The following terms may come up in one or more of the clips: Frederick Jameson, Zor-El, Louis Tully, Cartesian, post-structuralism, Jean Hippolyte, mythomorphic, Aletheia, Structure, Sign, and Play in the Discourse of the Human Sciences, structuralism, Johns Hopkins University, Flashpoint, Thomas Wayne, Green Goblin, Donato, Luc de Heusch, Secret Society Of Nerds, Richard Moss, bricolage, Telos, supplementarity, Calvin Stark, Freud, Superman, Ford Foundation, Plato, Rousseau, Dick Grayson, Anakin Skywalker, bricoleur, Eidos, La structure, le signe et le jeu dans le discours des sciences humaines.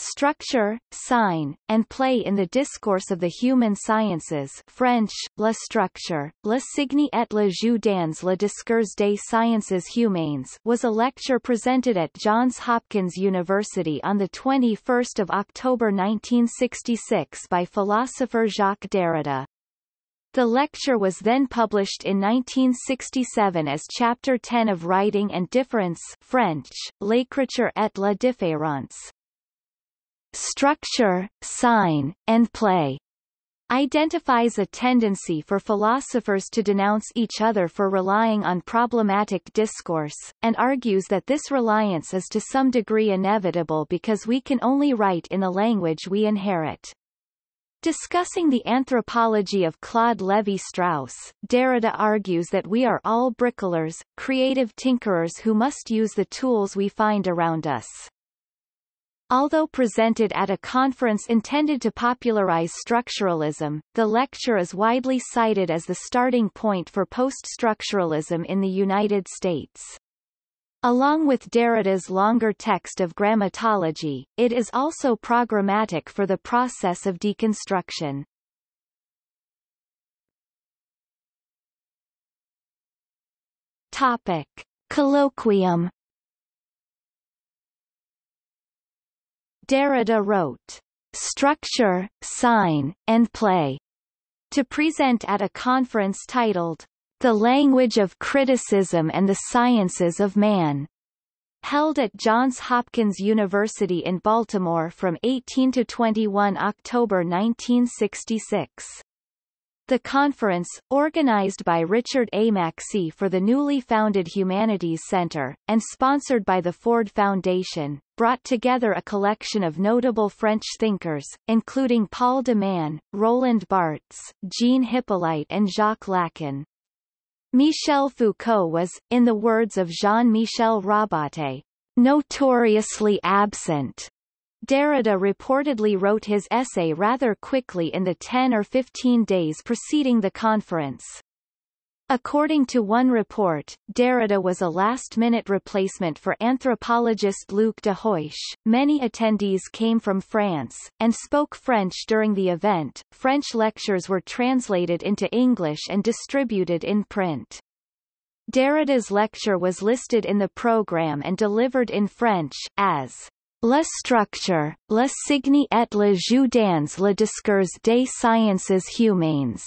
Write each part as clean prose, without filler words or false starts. structure, sign, and play in the discourse of the human sciences French, la structure, le signe et le jeu dans le discours des sciences humaines was a lecture presented at Johns Hopkins University on 21 October 1966 by philosopher Jacques Derrida. The lecture was then published in 1967 as Chapter 10 of Writing and Difference French, L'écriture et la différence. Structure, sign, and play identifies a tendency for philosophers to denounce each other for relying on problematic discourse, and argues that this reliance is to some degree inevitable because we can only write in the language we inherit. Discussing the anthropology of Claude Lévi-Strauss, Derrida argues that we are all bricoleurs, creative tinkerers who must use the tools we find around us. Although presented at a conference intended to popularize structuralism, the lecture is widely cited as the starting point for post-structuralism in the United States. Along with Derrida's longer text of grammatology, it is also programmatic for the process of deconstruction. Topic: Colloquium. Derrida wrote, "Structure, Sign, and Play" to present at a conference titled The Language of Criticism and the Sciences of Man, held at Johns Hopkins University in Baltimore from 18 to 21 October 1966. The conference, organized by Richard A. Macksey for the newly founded Humanities Center, and sponsored by the Ford Foundation, brought together a collection of notable French thinkers, including Paul de Man, Roland Barthes, Jean Hippolyte and Jacques Lacan. Michel Foucault was, in the words of Jean-Michel Rabaté, notoriously absent. Derrida reportedly wrote his essay rather quickly in the 10 or 15 days preceding the conference. According to one report, Derrida was a last-minute replacement for anthropologist Luc de Heusch. Many attendees came from France, and spoke French during the event. French lectures were translated into English and distributed in print. Derrida's lecture was listed in the program and delivered in French, as La structure, le signe et le jeu dans le discours des sciences humaines.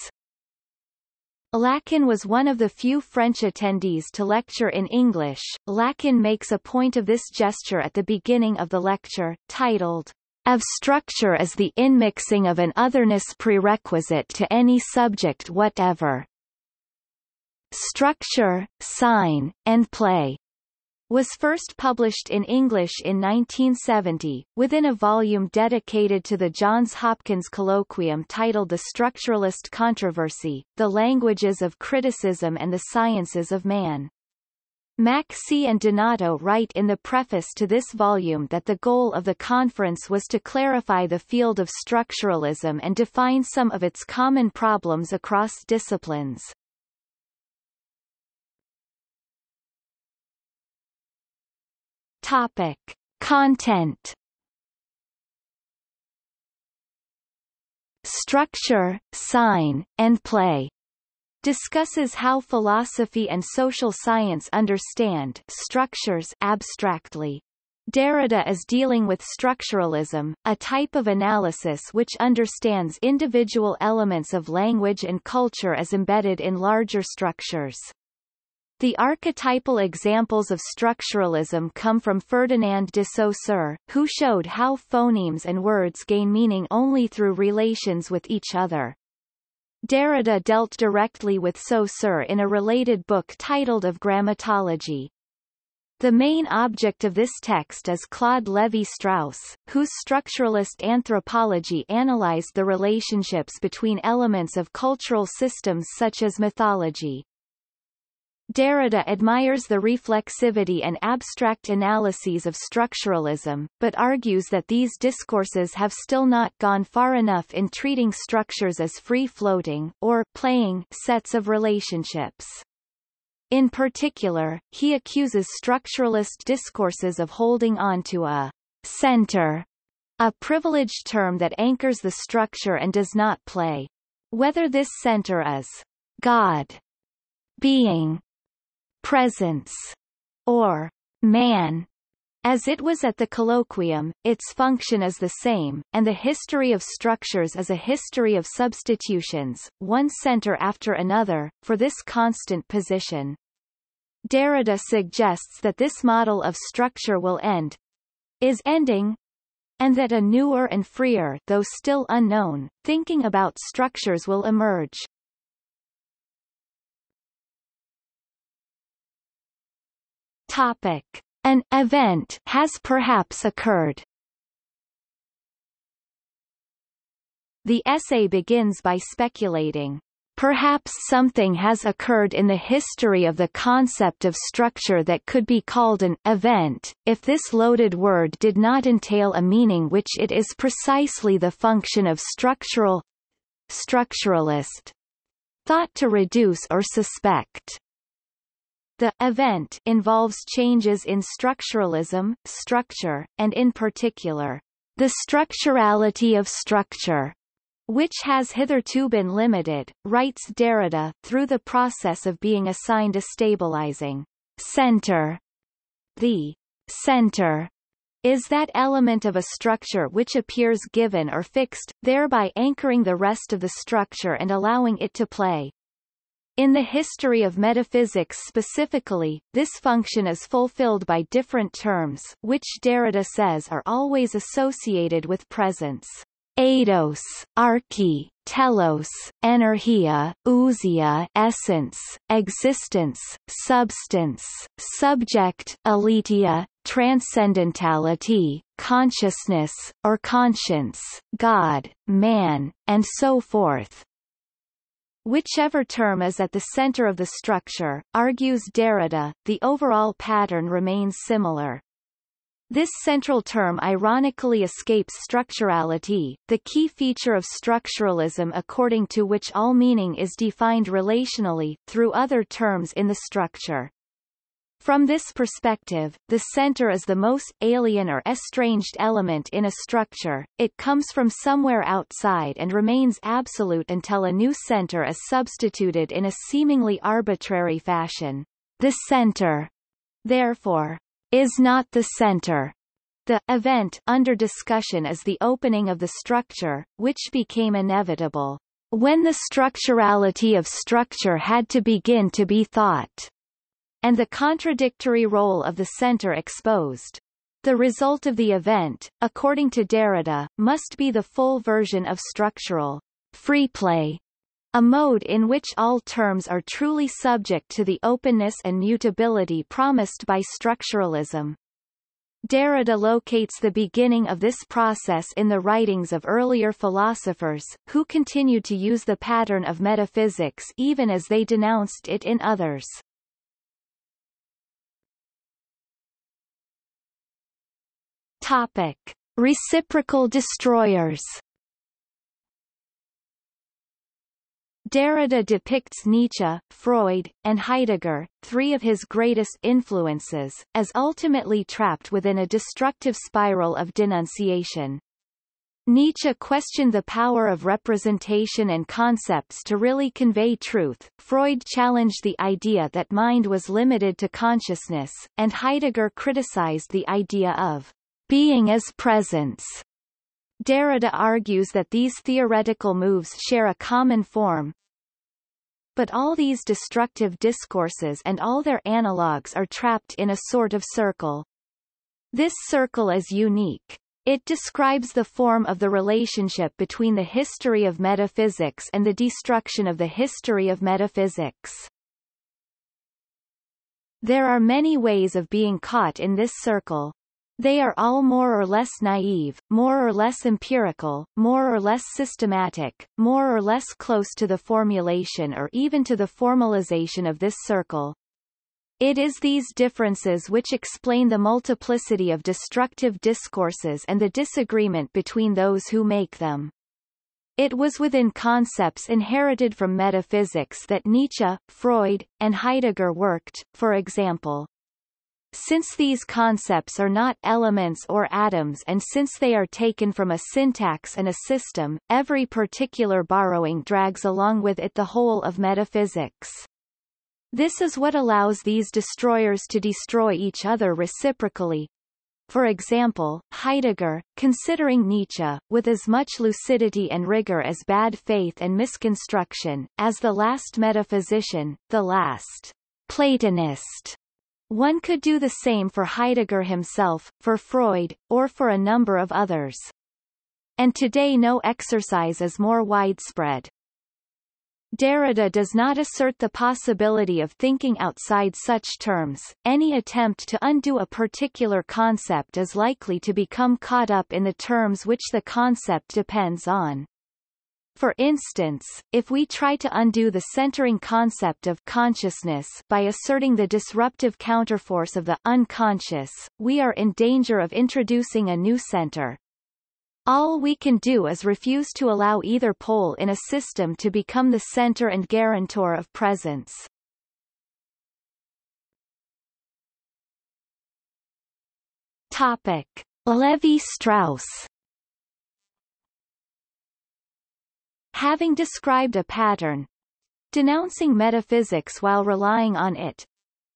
Lacan was one of the few French attendees to lecture in English. Lacan makes a point of this gesture at the beginning of the lecture, titled, Of Structure as the Inmixing of an Otherness Prerequisite to Any Subject Whatever. Structure, Sign, and Play was first published in English in 1970, within a volume dedicated to the Johns Hopkins Colloquium titled The Structuralist Controversy, The Languages of Criticism and the Sciences of Man. Macksey and Donato write in the preface to this volume that the goal of the conference was to clarify the field of structuralism and define some of its common problems across disciplines. Topic: Content. Structure, Sign, and Play discusses how philosophy and social science understand structures abstractly. Derrida is dealing with structuralism, a type of analysis which understands individual elements of language and culture as embedded in larger structures. The archetypal examples of structuralism come from Ferdinand de Saussure, who showed how phonemes and words gain meaning only through relations with each other. Derrida dealt directly with Saussure in a related book titled Of Grammatology. The main object of this text is Claude Lévi-Strauss, whose structuralist anthropology analyzed the relationships between elements of cultural systems such as mythology. Derrida admires the reflexivity and abstract analyses of structuralism, but argues that these discourses have still not gone far enough in treating structures as free-floating, or playing, sets of relationships. In particular, he accuses structuralist discourses of holding on to a center a privileged term that anchors the structure and does not play. Whether this center is God, being, presence, or man, as it was at the colloquium, its function is the same, and the history of structures is a history of substitutions, one center after another, for this constant position. Derrida suggests that this model of structure will end, is ending, and that a newer and freer, though still unknown, thinking about structures will emerge. Topic. An event has perhaps occurred. The essay begins by speculating, perhaps something has occurred in the history of the concept of structure that could be called an event, if this loaded word did not entail a meaning which it is precisely the function of structuralist thought to reduce or suspect. The event involves changes in structuralism, structure, and in particular, the structurality of structure, which has hitherto been limited, writes Derrida, through the process of being assigned a stabilizing center. The center is that element of a structure which appears given or fixed, thereby anchoring the rest of the structure and allowing it to play. In the history of metaphysics specifically, this function is fulfilled by different terms, which Derrida says are always associated with presence. Eidos, Archē, Telos, Energia, Ousia, essence, existence, substance, subject, Aletheia, transcendentality, consciousness, or conscience, God, man, and so forth. Whichever term is at the center of the structure, argues Derrida, the overall pattern remains similar. This central term ironically escapes structurality, the key feature of structuralism according to which all meaning is defined relationally, through other terms in the structure. From this perspective, the center is the most alien or estranged element in a structure, it comes from somewhere outside and remains absolute until a new center is substituted in a seemingly arbitrary fashion. The center, therefore, is not the center. The event under discussion is the opening of the structure, which became inevitable when the structurality of structure had to begin to be thought, and the contradictory role of the center exposed. The result of the event, according to Derrida, must be the full version of structural free play, a mode in which all terms are truly subject to the openness and mutability promised by structuralism. Derrida locates the beginning of this process in the writings of earlier philosophers, who continued to use the pattern of metaphysics even as they denounced it in others. Topic. Reciprocal destroyers. Derrida depicts Nietzsche, Freud, and Heidegger, three of his greatest influences, as ultimately trapped within a destructive spiral of denunciation. Nietzsche questioned the power of representation and concepts to really convey truth, Freud challenged the idea that mind was limited to consciousness, and Heidegger criticized the idea of being as presence. Derrida argues that these theoretical moves share a common form, but all these destructive discourses and all their analogues are trapped in a sort of circle. This circle is unique. It describes the form of the relationship between the history of metaphysics and the destruction of the history of metaphysics. There are many ways of being caught in this circle. They are all more or less naive, more or less empirical, more or less systematic, more or less close to the formulation or even to the formalization of this circle. It is these differences which explain the multiplicity of destructive discourses and the disagreement between those who make them. It was within concepts inherited from metaphysics that Nietzsche, Freud, and Heidegger worked, for example. Since these concepts are not elements or atoms and since they are taken from a syntax and a system, every particular borrowing drags along with it the whole of metaphysics. This is what allows these destroyers to destroy each other reciprocally. For example, Heidegger, considering Nietzsche, with as much lucidity and rigor as bad faith and misconstruction, as the last metaphysician, the last Platonist. One could do the same for Heidegger himself, for Freud, or for a number of others. And today no exercise is more widespread. Derrida does not assert the possibility of thinking outside such terms. Any attempt to undo a particular concept is likely to become caught up in the terms which the concept depends on. For instance, if we try to undo the centering concept of consciousness by asserting the disruptive counterforce of the unconscious, we are in danger of introducing a new center. All we can do is refuse to allow either pole in a system to become the center and guarantor of presence. Topic: Lévi-Strauss. Having described a pattern, denouncing metaphysics while relying on it.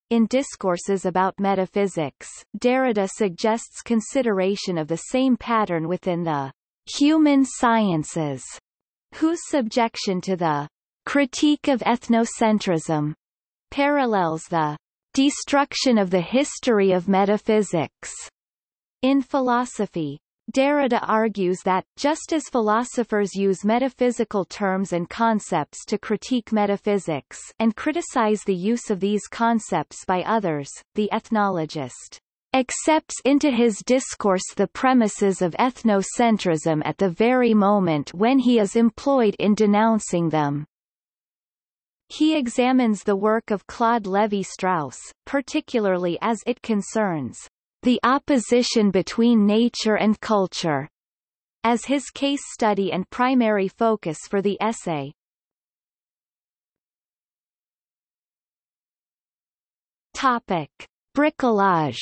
In Discourses about Metaphysics, Derrida suggests consideration of the same pattern within the human sciences, whose subjection to the critique of ethnocentrism parallels the destruction of the history of metaphysics. In philosophy, Derrida argues that, just as philosophers use metaphysical terms and concepts to critique metaphysics and criticize the use of these concepts by others, the ethnologist accepts into his discourse the premises of ethnocentrism at the very moment when he is employed in denouncing them. He examines the work of Claude Lévi-Strauss, particularly as it concerns the opposition between nature and culture, as his case study and primary focus for the essay. Topic: Bricolage.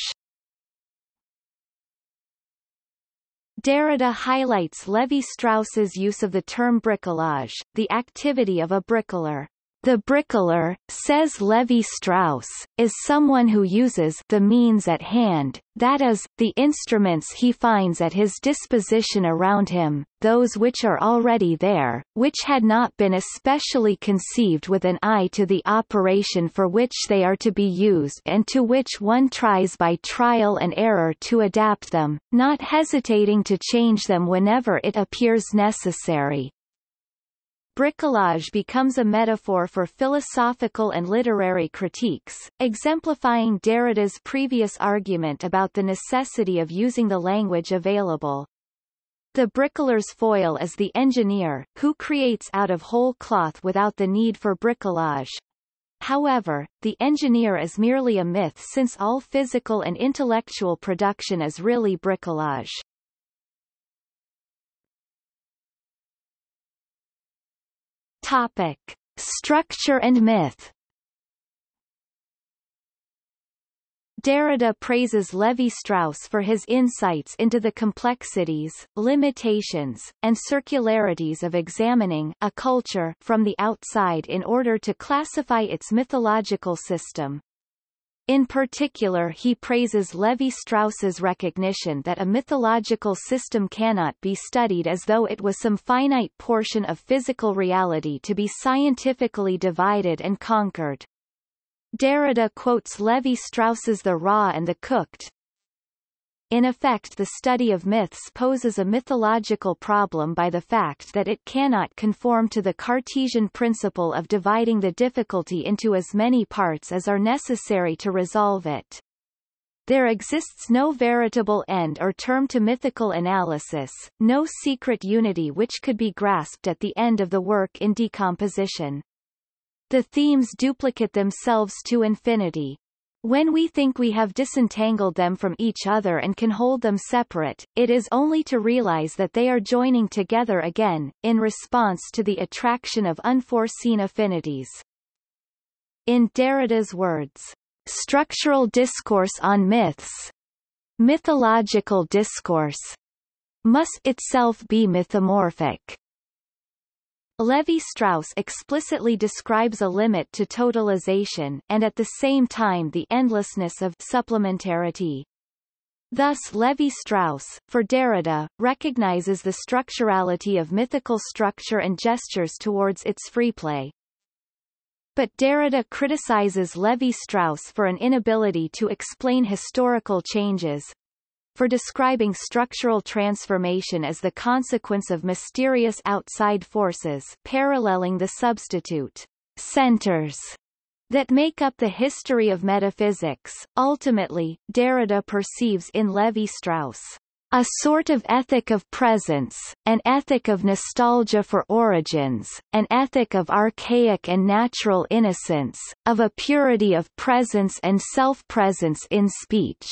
Derrida highlights Lévi-Strauss's use of the term bricolage, the activity of a bricoleur. The bricoleur, says Lévi-Strauss, is someone who uses the means at hand, that is, the instruments he finds at his disposition around him, those which are already there, which had not been especially conceived with an eye to the operation for which they are to be used and to which one tries by trial and error to adapt them, not hesitating to change them whenever it appears necessary. Bricolage becomes a metaphor for philosophical and literary critiques, exemplifying Derrida's previous argument about the necessity of using the language available. The bricoleur's foil is the engineer, who creates out of whole cloth without the need for bricolage. However, the engineer is merely a myth since all physical and intellectual production is really bricolage. Topic: Structure and myth. Derrida praises Lévi-Strauss for his insights into the complexities, limitations, and circularities of examining a culture from the outside in order to classify its mythological system. In particular, he praises Lévi-Strauss's recognition that a mythological system cannot be studied as though it was some finite portion of physical reality to be scientifically divided and conquered. Derrida quotes Lévi-Strauss's The Raw and the Cooked. In effect, the study of myths poses a mythological problem by the fact that it cannot conform to the Cartesian principle of dividing the difficulty into as many parts as are necessary to resolve it. There exists no veritable end or term to mythical analysis, no secret unity which could be grasped at the end of the work in decomposition. The themes duplicate themselves to infinity. When we think we have disentangled them from each other and can hold them separate, it is only to realize that they are joining together again, in response to the attraction of unforeseen affinities. In Derrida's words, Structural discourse on myths. Mythological discourse must itself be mythomorphic. Lévi-Strauss explicitly describes a limit to totalization and at the same time the endlessness of supplementarity. Thus Lévi-Strauss, for Derrida, recognizes the structurality of mythical structure and gestures towards its freeplay. But Derrida criticizes Lévi-Strauss for an inability to explain historical changes, for describing structural transformation as the consequence of mysterious outside forces paralleling the substitute centers that make up the history of metaphysics. Ultimately, Derrida perceives in Lévi-Strauss a sort of ethic of presence, an ethic of nostalgia for origins, an ethic of archaic and natural innocence, of a purity of presence and self-presence in speech,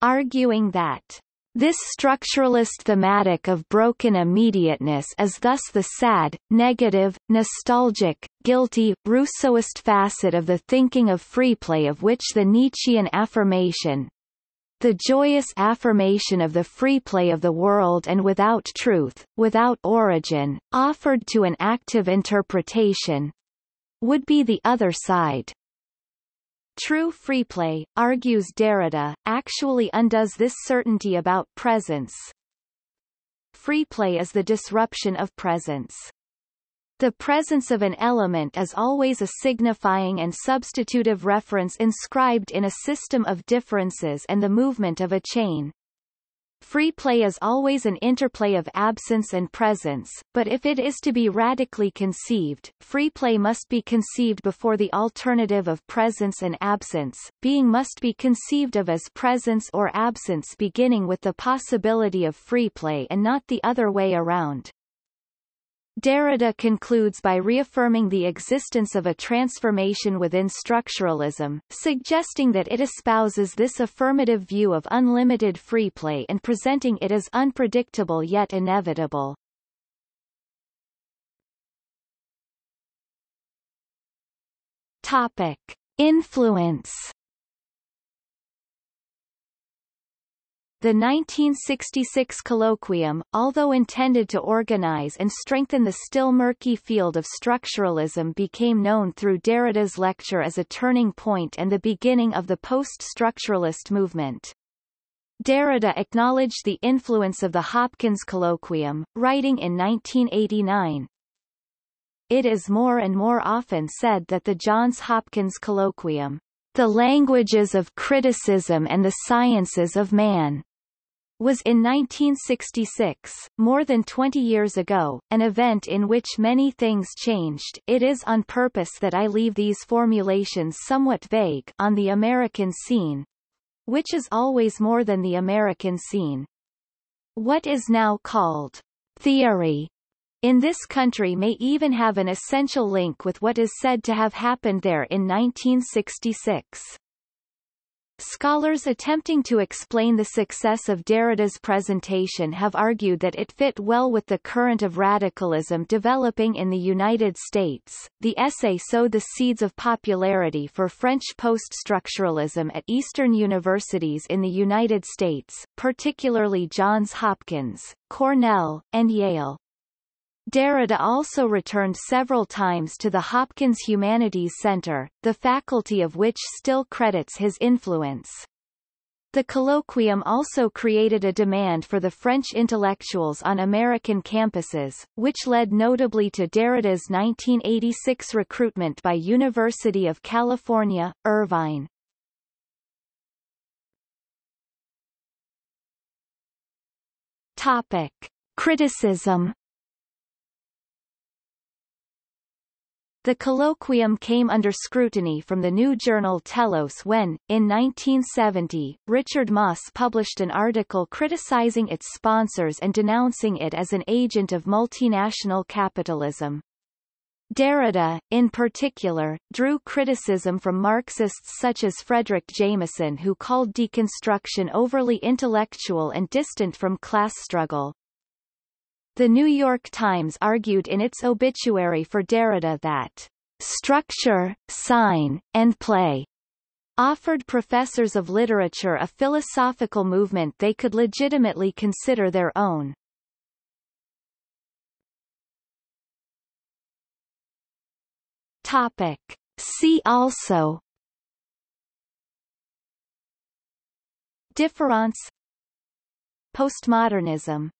arguing that this structuralist thematic of broken immediateness is thus the sad, negative, nostalgic, guilty, Rousseauist facet of the thinking of freeplay of which the Nietzschean affirmation, the joyous affirmation of the freeplay of the world and without truth, without origin, offered to an active interpretation, would be the other side. True freeplay, argues Derrida, actually undoes this certainty about presence. Freeplay is the disruption of presence. The presence of an element is always a signifying and substitutive reference inscribed in a system of differences and the movement of a chain. Freeplay is always an interplay of absence and presence, but if it is to be radically conceived, freeplay must be conceived before the alternative of presence and absence. Being must be conceived of as presence or absence beginning with the possibility of freeplay and not the other way around. Derrida concludes by reaffirming the existence of a transformation within structuralism, suggesting that it espouses this affirmative view of unlimited freeplay and presenting it as unpredictable yet inevitable. Topic: Influence. The 1966 colloquium, although intended to organize and strengthen the still murky field of structuralism, became known through Derrida's lecture as a turning point and the beginning of the post-structuralist movement. Derrida acknowledged the influence of the Hopkins colloquium, writing in 1989, "It is more and more often said that the Johns Hopkins colloquium, the languages of criticism and the sciences of man," was in 1966, more than 20 years ago, an event in which many things changed. It is on purpose that I leave these formulations somewhat vague on the American scene, which is always more than the American scene. What is now called theory in this country may even have an essential link with what is said to have happened there in 1966. Scholars attempting to explain the success of Derrida's presentation have argued that it fit well with the current of radicalism developing in the United States. The essay sowed the seeds of popularity for French post-structuralism at Eastern universities in the United States, particularly Johns Hopkins, Cornell, and Yale. Derrida also returned several times to the Hopkins Humanities Center, the faculty of which still credits his influence. The colloquium also created a demand for the French intellectuals on American campuses, which led notably to Derrida's 1986 recruitment by University of California, Irvine. Topic: Criticism. The colloquium came under scrutiny from the new journal Telos when, in 1970, Richard Moss published an article criticizing its sponsors and denouncing it as an agent of multinational capitalism. Derrida, in particular, drew criticism from Marxists such as Frederick Jameson, who called deconstruction overly intellectual and distant from class struggle. The New York Times argued in its obituary for Derrida that "structure, sign, and play" offered professors of literature a philosophical movement they could legitimately consider their own. Topic. See also: Difference, Postmodernism.